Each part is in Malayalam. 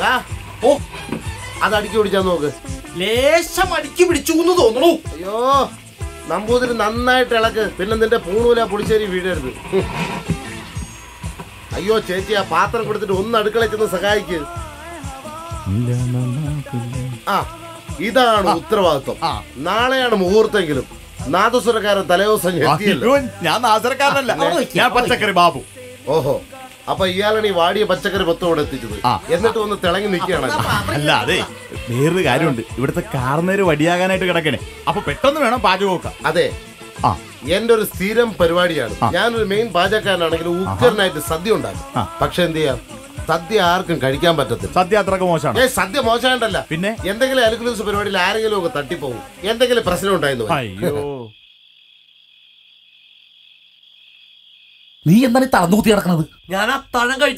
I Apa Yalani Wadi, but check about the Ah, yes, that on the telling the Kiana. Here I don't. It was a carnary Wadiagana to get again. Up a pet on the Pajoka. Ade Yender Serum Pervadian. Yan remain Pajakan and Uker night Sadiunda. Pakshandia Sadia Ark and Kadikam, but Sadia Dragomosa. Yes, Sadia Mosa and La Pinne. Yendegel Elegance Pervadi Larry over 30 pounds. Yendegel President Dino. You can't get a little bit of a little bit of a little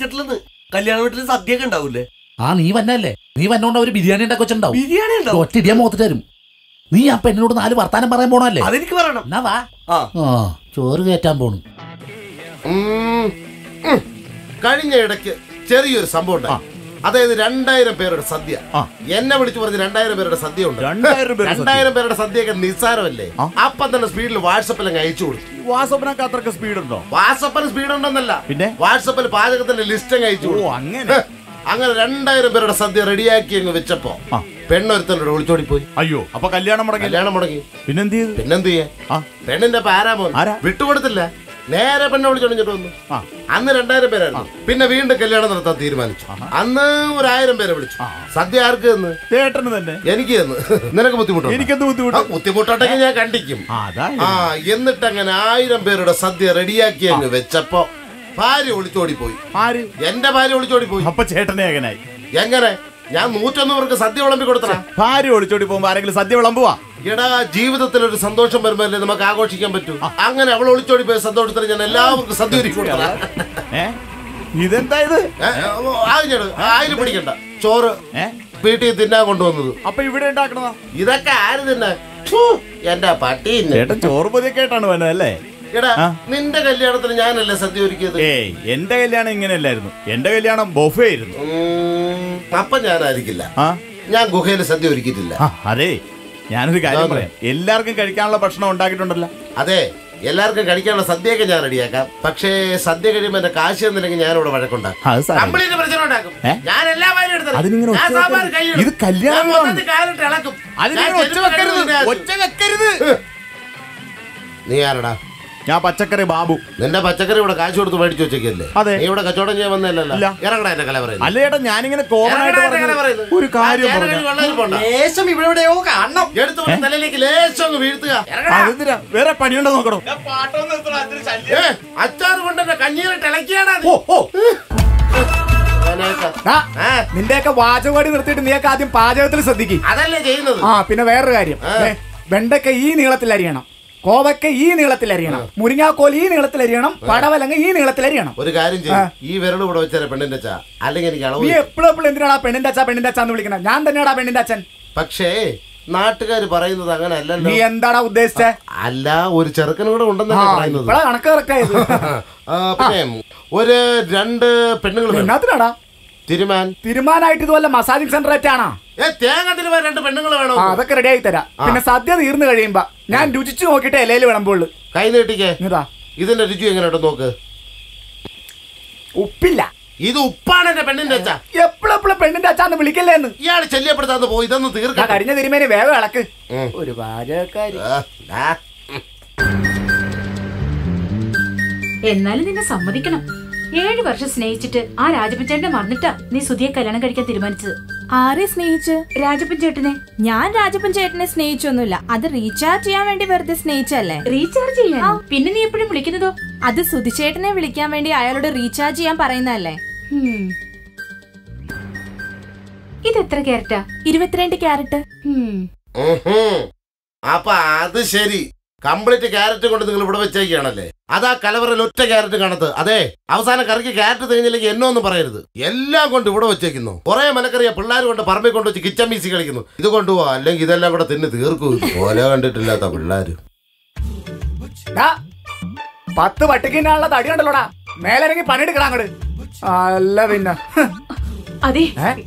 bit WhatsApp is speed. WhatsApp is speed. WhatsApp is listing. I am going to go to the house. You know, Jeevatil Sandosham and the Macago chicken, but I'm going to have a little bit of Sandosham and allow Sanduri. You didn't either? I put it up. Chor, eh? Pity did not do. Up you didn't talk about Iraka, two Yanda party, or with the cat on an LA. Nindagalian and Sanduri. Hey, Yendagalian and Eleven, Yendagalian and Bofair. Papa Naragilla, huh? Yango Sanduri Kitilla. Hurry. Everyone can get a person on target. Ade, Yellark and Karikan of Sadeka Jaradiaka, Pakshe, Sadeka, and the Kashi and the Nigerian of Araconda. Somebody never done that. I didn't know. You can't get it. I didn't know. What check a carrier? Niara Yapachakari Babu. Then the Pachakari would have got to wait to check in. They would have got to Javan. I later yanning in a corner. Who can't you? Yes, we were the Oka. No, get to the Leliki. Where a Paduna. I thought one of the Kanya Telekiana. Oh, Mindeka was over in the Kadim Paja to Sadiki. I don't know. Bendaka in Hilariana. Kovaka in Latilariana, Murina Coli in Latilariana, Padavalanga in Latilariana. What a guy, you were over the Pendacha. I think it's a purple and Pendacha Pendacha, and the Nara Pendachan. Pakshe, not to get a parade of the island. He ended up this. Allah would Cherkan under the island. What a grand pendulum. Nothing. Tiriman, I did all the massage center at Tana. Yes, I did a pendulum. The creditor. In a Saturday, the Irna Nan Duchi Hockey, Eleven Bull. Kindly ticket. Isn't it you and a dog? Upilla. You do pan and a pendant. Yep, a pendant at San Milican. Yard, Chelipper, the boy doesn't hear. I didn't remain very well. 7 years Snaichit, our Rajapinchetta Marnita, Nisudia Kalanaka Tirmans. Are his nature Rajapinchettane? Yan Rajapinchettane's nature nulla. Other recharge Yamendi were this nature. Recharge Yam, Pinini put him Likino, other Sudichetane Vilkamendi, I ordered a recharge Yam Parinale. Itetra character, 23 character. Apa, the sherry. Complete character to the Lord of Chayanale. Ada Calavera Lutta character another. Ade, outside a character, the Indian on the parade. Yellow going to Vodo Chekino. Or I am a career polar on the Parme going to Kitchen Misikino. You go to a length of the thing with the Urku. Or I wanted to let up lad. Patu Vaticana, the Adiana Loda. Melanie Panic Granada. I love enough. Adi, gas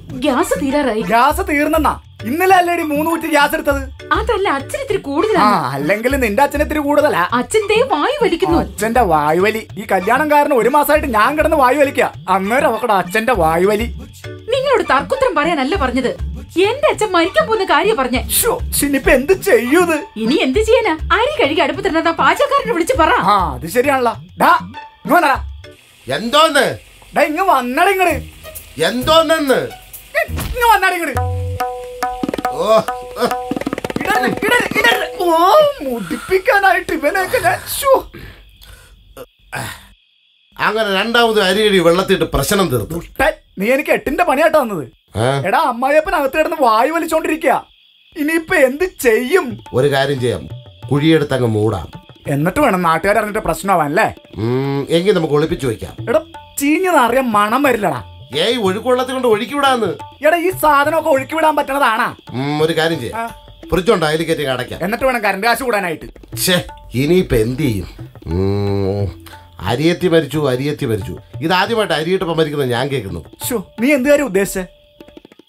is there. Gas is there. Now, already 300 gas is there. That's all. Achchene three cold is there. Ah, Lengal is India. Achchene three cold is there. Achchene they why valley kidnu. Achchene da why valley. This Kalyanangar no one month side. Nyan garanu why valley kya. Angara vakada achchene da why valley. Ningal oru tarkutram paraya nalle parnjadu. Yende achcha marikka pone karya parnjay. Sho, sini pe endu cheyyudu. Ini endu cheyna. Aari kadi kadu putrana da paachakaranu vidichu para. Ha, disheriyanla. Da, no nara. Yendo ne. Da inga vannaringare. Yendo ne. Inga vannaringare. Oh. Idar. Oh, mudipika na iti benakala. Sho. Angara randaavudu ariyiri vellathinte prashanam theru. Nee enike ettinte paniyata vannathu. എടാ അമ്മായിയപ്പൻ അകത്ത് കിടന്ന് വായു വലിച്ചോണ്ടിരിക്കുക. ഇനിയിപ്പോ എന്ത് ചെയ്യും? ഒരു കാര്യം ചെയ്യാം, കുഴിയെടുത്ത് അങ്ങ് മൂടാം. എന്നിട്ട് വേണം നാട്ടുകാർ അറിഞ്ഞിട്ട് പ്രശ്നമാവാനല്ലേ? എങ്കിൽ നമുക്ക് ഒളിപ്പിച്ചു വയ്ക്കാം. എടാ ചീഞ്ഞതറിയാൻ മണം വരില്ലടാ. ഏയ് ഒഴുക്കുള്ളത്തി കൊണ്ട് ഒഴുക്കി വിടാന്ന്. എടാ ഈ സാധനമൊക്കെ ഒഴുക്കി വിടാൻ പറ്റണതാണാ? ഒരു കാര്യം ചെയ്യാം, ഫ്രിഡ്ജുണ്ട് അതിൽ കയറ്റി അടയ്ക്കാം. എന്നിട്ട് വേണം കറണ്ട് കാശ് കൂടാനായിട്ട്. ഛേ, ഇനിയിപ്പോ എന്ത് ചെയ്യും? അരിയത്തി മരിച്ചു. ഇതാദ്യമായിട്ട് അരിയിട്ടപ്പം മരിക്കുന്നത് ഞാൻ കേൾക്കുന്നു. നീ എന്ത് കാര്യം ഉദ്ദേശിച്ചേ?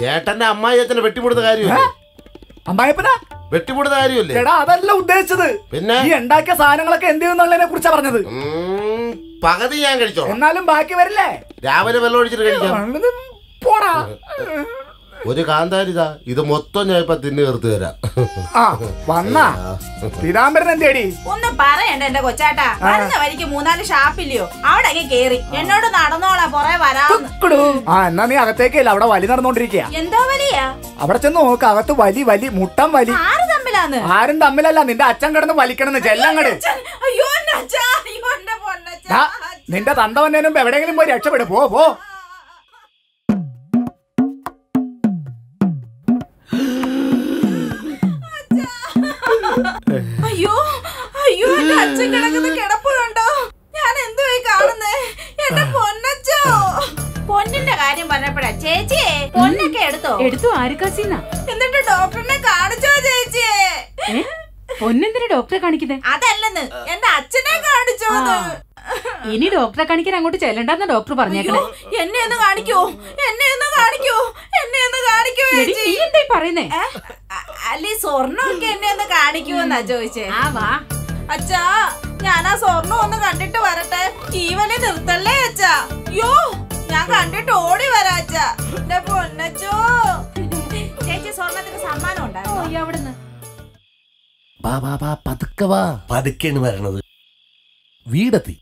ചേട്ടന്റെ അമ്മായിയച്ഛനെ വെട്ടിമുടുത്ത കാര്യമില്ല. അമ്മായിപ്പനാ വെട്ടിമുടുത്ത കാര്യമില്ലേ? ചേട്ടാ അതല്ല ഉദ്ദേശിച്ചത്. പിന്നെ ഈ ഉണ്ടാക്കിയ സാധനങ്ങളൊക്കെ എന്ത് ചെയ്യുന്നുള്ളതിനെ കുറിച്ചാ പറഞ്ഞത്. പകുതി ഞാൻ കഴിച്ചോ, എന്നാലും ബാക്കി വരില്ലേ? രാവിലെ വെള്ളം ഒഴിച്ചിട്ട് കഴിക്കാം. പോടാ ഒരു കാന്താരിതാ, ഇത് മൊത്തം ഞാൻ ഇപ്പൊ തിന്നു തീർത്ത് തരാം. വന്നാ തിരാമ്പരൻ എന്തേടി ഒന്ന് പറയണ്ട എന്റെ കൊച്ചാട്ടാ. പറഞ്ഞ വരിക്ക് മൂന്നാല് ഷാപ്പില്ലയോ, അവിടെ അങ്ങ് കേറി എന്നോട് നടന്നോളാ പുറേ വരാടു. ആ എന്നാ നീ അകത്തേക്കല്ല, അവിടെ വലി നടന്നോണ്ടിരിക്കുക. എന്തോ വലിയാ? അവിടെ ചെന്ന് നോക്ക, അകത്ത് വലി വലി മുട്ടം വലി. ആരും തമ്മിലാന്ന്? ആരും തമ്മിലല്ല, നിന്റെ അച്ഛൻ കിടന്ന് വലിക്കണെന്ന് ചെല്ലങ്ങട്. നിന്റെ തന്ത വന്നതിനും എവിടെയെങ്കിലും പോയി രക്ഷപ്പെടും. പോ പോ. അയ്യോ അയ്യോ, എന്റെ അച്ഛൻ കിടക്കുന്ന കിടപ്പുണ്ടോ? ഞാൻ എന്തുവായി കാണുന്നേ എന്റെ പൊന്നച്ചോ? പൊന്നിന്റെ കാര്യം പറഞ്ഞപ്പോഴാ ചേച്ചിയെ പൊന്നൊക്കെ എടുത്തു ആരുക്കാസിന്നാ? എന്നിട്ട് ഡോക്ടറിനെ കാണിച്ചോ ചേച്ചിയെ? പൊന്നെന്തിനാ ഡോക്ടറെ കാണിക്കുന്നേ? അതല്ലെന്ന്, എന്റെ അച്ഛനെ കാണിച്ചോന്ന്. ഇനി ഡോക്ടറെ കാണിക്കാൻ അങ്ങോട്ട് ചെല്ലണ്ടെന്ന ഡോക്ടർ പറഞ്ഞേക്കണേ. എന്നെ ഒന്ന് കാണിക്കോ എന്തായി പറയുന്നേ? അല്ലെ സ്വർണ്ണൊക്കെ എന്നെ ഒന്ന് കാണിക്കുമെന്നാ ചോദിച്ചേ? ആവാ അച്ഛാ, ഞാൻ ആ സ്വർണ്ണം ഒന്ന് കണ്ടിട്ട് വരട്ടെ. ജീവനെ നിർത്തല്ലേ അച്ഛാ? യോ ഞാൻ കണ്ടിട്ട് ഓടി വരാ അച്ഛാ. എന്റെ പൊന്നച്ചോ, ചേച്ചി സ്വർണ്ണത്തിന് സമ്മാനം ഉണ്ടായിരുന്നു അവിടുന്ന്. പതുക്കെയാണ് വരണത്. വീടെത്തി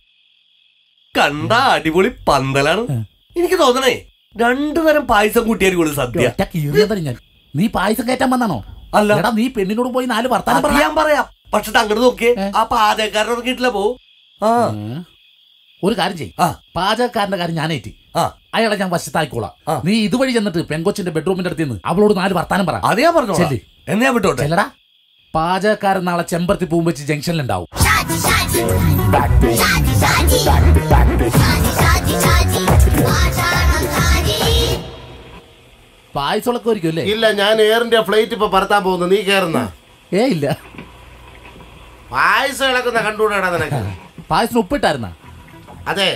കണ്ട അടിപൊളി പന്തലാണ്. എനിക്ക് തോന്നണേ രണ്ടുതരം പായസം കൂട്ടിയായിരിക്കും സദ്യ. നീ പായസം കയറ്റാൻ വന്നാണോ? അല്ലടാ, നീ പെണ്ണിനോട് പോയി നാല് വർത്താനം പറയാൻ പറയാം. പക്ഷെ അങ്ങോട്ട് നോക്കിയേ, ആ പാചകക്കാരനോട് കിട്ടില്ല. പോ ഒരു കാര്യം ചെയ്, പാചകക്കാരന്റെ കാര്യം ഞാനേറ്റി, അയാളെ ഞാൻ വശത്തായിക്കോളാം. നീ ഇതുവഴി ചെന്നിട്ട് പെങ്കൊച്ചിന്റെ ബെഡ്റൂമിന്റെ അടുത്ത് നിന്ന് അവളോട് നാല് വർത്താനം പറ. അതേ പറഞ്ഞോ എന്നെ വിട്ടോട്ടെ. അല്ലടാ, പാചകക്കാരൻ നാളെ ചെമ്പരത്തി പൂവും വെച്ച് ജംഗ്ഷനിലുണ്ടാവും. പായസോളൊക്കെ ഒരുക്കില്ലേ? ഇല്ല, ഞാൻ എയറിന്റെ ഫ്ലൈറ്റ് ഇപ്പൊ പറത്താൻ പോകുന്നു. നീ കേറുന്ന? ഏ ഇല്ല. പായസം ഇളക്കുന്ന കണ്ടുകൂടാടാ നിനക്ക്? പായസം ഉപ്പിട്ടായിരുന്ന? അതെ,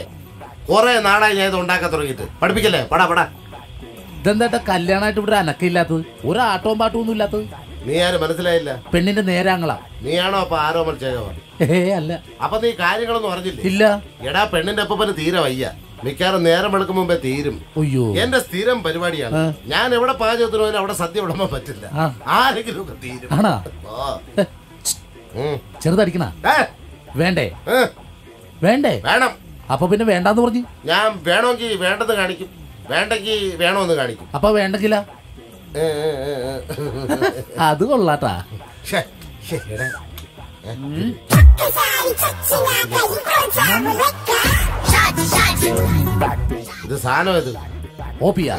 കൊറേ നാളായി ഞാൻ ഇത് ഉണ്ടാക്കാൻ തുടങ്ങിയിട്ട്. പഠിപ്പിക്കല്ലേ? പടാ. ഇതെന്താ കല്യാണമായിട്ട് ഇവിടെ അനക്കില്ലാത്തത്? ഒരു ആട്ടവും പാട്ടവും ഒന്നും ഇല്ലാത്തത്? നീ ആരും മനസ്സിലായില്ല. പെണ്ണിന്റെ നേരാങ്ങളാ നീയാണോ? അപ്പൊ ആരോ അല്ല. അപ്പൊ നീ കാര്യങ്ങളൊന്നും പറഞ്ഞില്ല? ഇല്ല. എടാ പെണ്ണിന്റെ അപ്പന് തീരെ വയ്യ, മിക്കവാറും നേരം വെളുക്കും മുമ്പേ തീരും. എന്റെ സ്ഥിരം പരിപാടിയാണ്, ഞാൻ എവിടെ പാചകത്തിന് പോയാലും അവിടെ സദ്യ വിടുമ്പോ പറ്റില്ല, ആരെങ്കിലും ഒക്കെ തീരും. ചെറുതടിക്കണ വേണ്ടേ? വേണ്ടേ? വേണം. അപ്പൊ പിന്നെ വേണ്ടെന്ന് പറഞ്ഞു. ഞാൻ വേണമെങ്കിൽ വേണ്ടെന്ന് കാണിക്കും, വേണ്ടെങ്കിൽ വേണമെന്ന് കാണിക്കും. അപ്പൊ വേണ്ടെങ്കില? അത് കൊള്ളാട്ടാ. ഇത് സാധനം ഇത് ഓപ്പിയാ?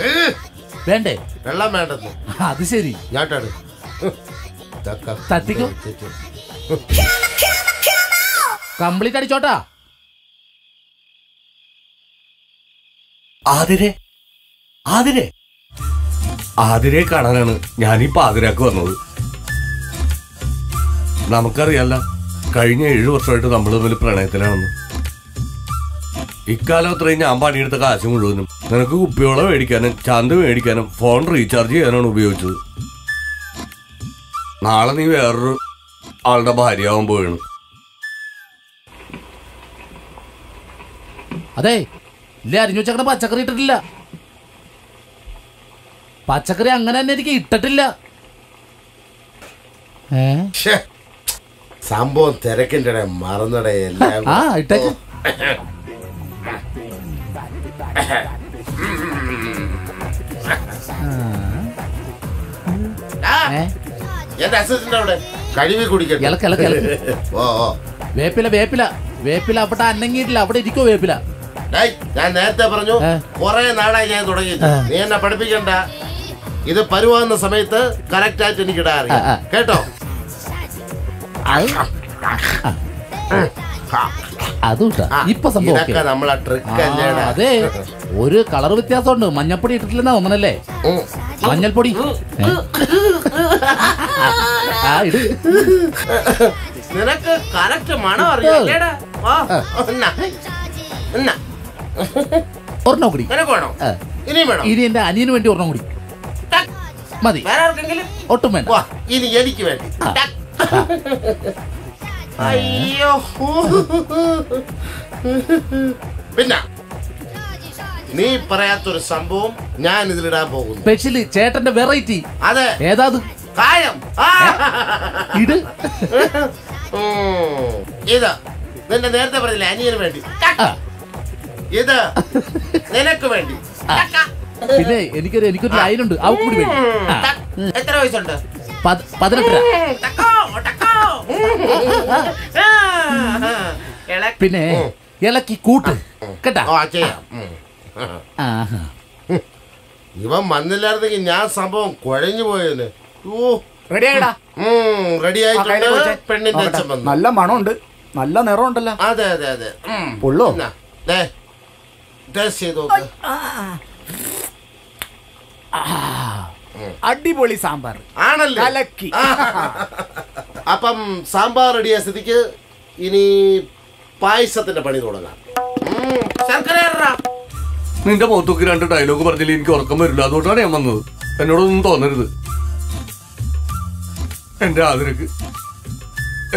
വേണ്ടേ? വെള്ളം വേണ്ടെന്ന്? അത് ശരി, ഞാട്ടാണ് തട്ടിക്കും. കംപ്ലീറ്റ് അടിച്ചോട്ടാ. ആതിരെ കാണാനാണ് ഞാനീ പാതിരാക്ക് വന്നത്. നമുക്കറിയാല്ല കഴിഞ്ഞ 7 വർഷമായിട്ട് നമ്മൾ തമ്മിൽ പ്രണയത്തിലാണെന്ന്. ഇക്കാലത്ത് കഴിഞ്ഞാൽ ഞാൻ പണിയെടുത്ത കാശും മുഴുവനും നിനക്ക് കുപ്പിവെള്ളം മേടിക്കാനും ചാന്ത് മേടിക്കാനും ഫോൺ റീചാർജ് ചെയ്യാനാണ് ഉപയോഗിച്ചത്. നാളെ നീ വേറൊരു ആളുടെ ഭാര്യയാവാൻ പോവാണ്. അതെ ഇല്ലേ, അരിഞ്ഞു വെച്ചേക്കണ പച്ചക്കറി ഇട്ടിട്ടില്ല. പച്ചക്കറി അങ്ങനെ തന്നെ എനിക്ക് ഇട്ടിട്ടില്ല. സംഭവം തിരക്കിൻ്റെ മറന്നടേ ഇട്ടേക്ക്. വേപ്പില വേപ്പില വേപ്പില അവിടെ അനങ്ങിയിട്ടില്ല, അവിടെ ഇരിക്കോ വേപ്പില. ഞാൻ നേരത്തെ പറഞ്ഞു, കൊറേ നാളായി ഞാൻ തുടങ്ങി, നീ എന്നെ പഠിപ്പിക്കണ്ട. ഇത് പരുവാകുന്ന സമയത്ത് കറക്റ്റ് ആയിട്ട് എനിക്ക് ഇടാൻ അറിയാം കേട്ടോ. അതെ, ഒരു കളർ വ്യത്യാസമുണ്ട്. മഞ്ഞപ്പൊടി ഇട്ടിട്ടില്ലെന്നാ തോന്നണല്ലേ? മഞ്ഞൾപ്പൊടി നിനക്ക് കറക്റ്റ് മണം അറിയാം. ഒരെണ്ണം കൂടി ഇനി എന്റെ അനിയന് വേണ്ടി ഒരെണ്ണം കൂടി മതി. ഒട്ടും വേണ്ട ഇനി എനിക്ക് വേണ്ടി. അയ്യോ പിന്നെ നീ പറയാത്തൊരു സംഭവം ഞാൻ ഇതിലിടാൻ പോകുന്നു. സ്പെഷ്യലി ചേട്ടന്റെ വെറൈറ്റി. അതെ ഏതാ? കായം. ഇത് ഇത് നിന്റെ നേരത്തെ പറഞ്ഞില്ലേ അനിയന് വേണ്ടി, ഇത് നിനക്ക് വേണ്ടി. പിന്നെ എനിക്കൊരു ലൈനുണ്ട്. എത്ര വയസ്സുണ്ട്? 18. പിന്നെ ഇളക്കി കൂട്ട് കേട്ടാ. ഇവൻ വന്നില്ലായിരുന്നെങ്കിൽ ഞാൻ സംഭവം കുഴഞ്ഞു പോയതിന്. നല്ല മണമുണ്ട്, നല്ല നിറമുണ്ടല്ലോ. അതെ അതെ അതെ പൊള്ളോ. അടിപൊളി സാമ്പാർ ആണല്ലോ. അപ്പം സാമ്പാർ റെഡിയായ സ്ഥിതിക്ക് ഇനി പായസത്തിന്റെ പണി തുടങ്ങാം. നിന്റെ മുഖത്തൊക്കെ രണ്ട് ഡയലോഗ് പറഞ്ഞില്ല, എനിക്ക് ഉറക്കം വരില്ല. അതുകൊണ്ടാണ് ഞാൻ വന്നത്. എന്നോടൊന്നും തോന്നരുത്. എന്റെ ആദരക്ക്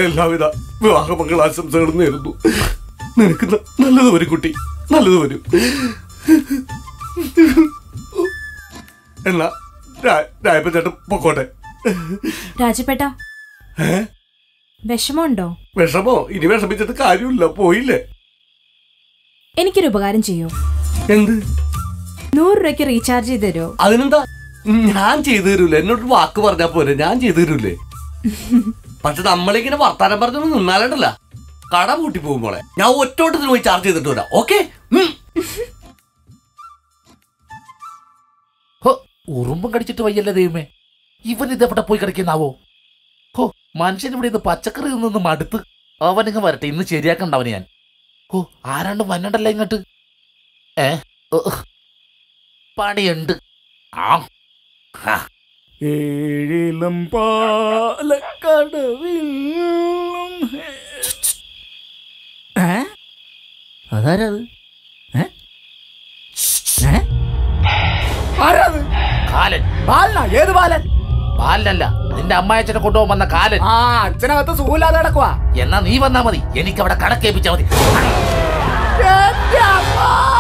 എല്ലാവിധ വിവാഹമക്കൾ ആശംസകളും നേരുന്നു. നിനക്ക് നല്ലത് വരും കുട്ടി, നല്ലത് വരും. എന്നാ രാജപ്പേട്ട പൊക്കോട്ടെ. രാജപ്പേട്ട വിഷമമുണ്ടോ? വിഷമോ? ഇനി വിഷമിച്ചിട്ട് കാര്യമില്ല, പോയില്ലേ. എനിക്കൊരു ഉപകാരം ചെയ്യോ? എന്ത്? 100 രൂപയ്ക്ക് റീചാർജ് ചെയ്ത് തരോ? അതിനെന്താ, ഞാൻ ചെയ്തു തരൂല. എന്നോട് വാക്ക് പറഞ്ഞാ പോരെ, ഞാൻ ചെയ്തു തരൂലേ. പക്ഷെ നമ്മളിങ്ങനെ വർത്താനം പറഞ്ഞൊന്നും നിന്നാലല്ല, കട പൂട്ടി പോകുമ്പോളെ ഞാൻ ഒറ്റോട്ടത്തിന് പോയി ചാർജ് ചെയ്തിട്ട് വരാം. ഓക്കെ ഉറുമ്പും കടിച്ചിട്ട് വയ്യല്ലേ ദൈവമേ. ഇവൻ ഇതെവിടെ പോയി കിടക്കുന്നാവോ? ഹോ, മനുഷ്യൻ ഇവിടെ ഇന്ന് പച്ചക്കറി നിന്നും അടുത്ത്. അവനിങ്ങ് വരട്ടെ, ഇന്ന് ശരിയാക്കണ്ടാവന് ഞാൻ. ഓ, ആരാണ്ട് വന്നണ്ടല്ലോ ഇങ്ങോട്ട്. പണിയുണ്ട്. ഏഴിലും പാലക്കടവിൽ. അതാരത്? അമ്മായച്ഛനെ കൊണ്ടുപോകാൻ വന്ന കാലൻ. അച്ഛനകത്ത് സുഖമില്ലാതെ കിടക്കുവാ. എന്നാ നീ വന്നാ മതി, എനിക്കവിടെ കണക്കേൽപ്പിച്ചാ മതി.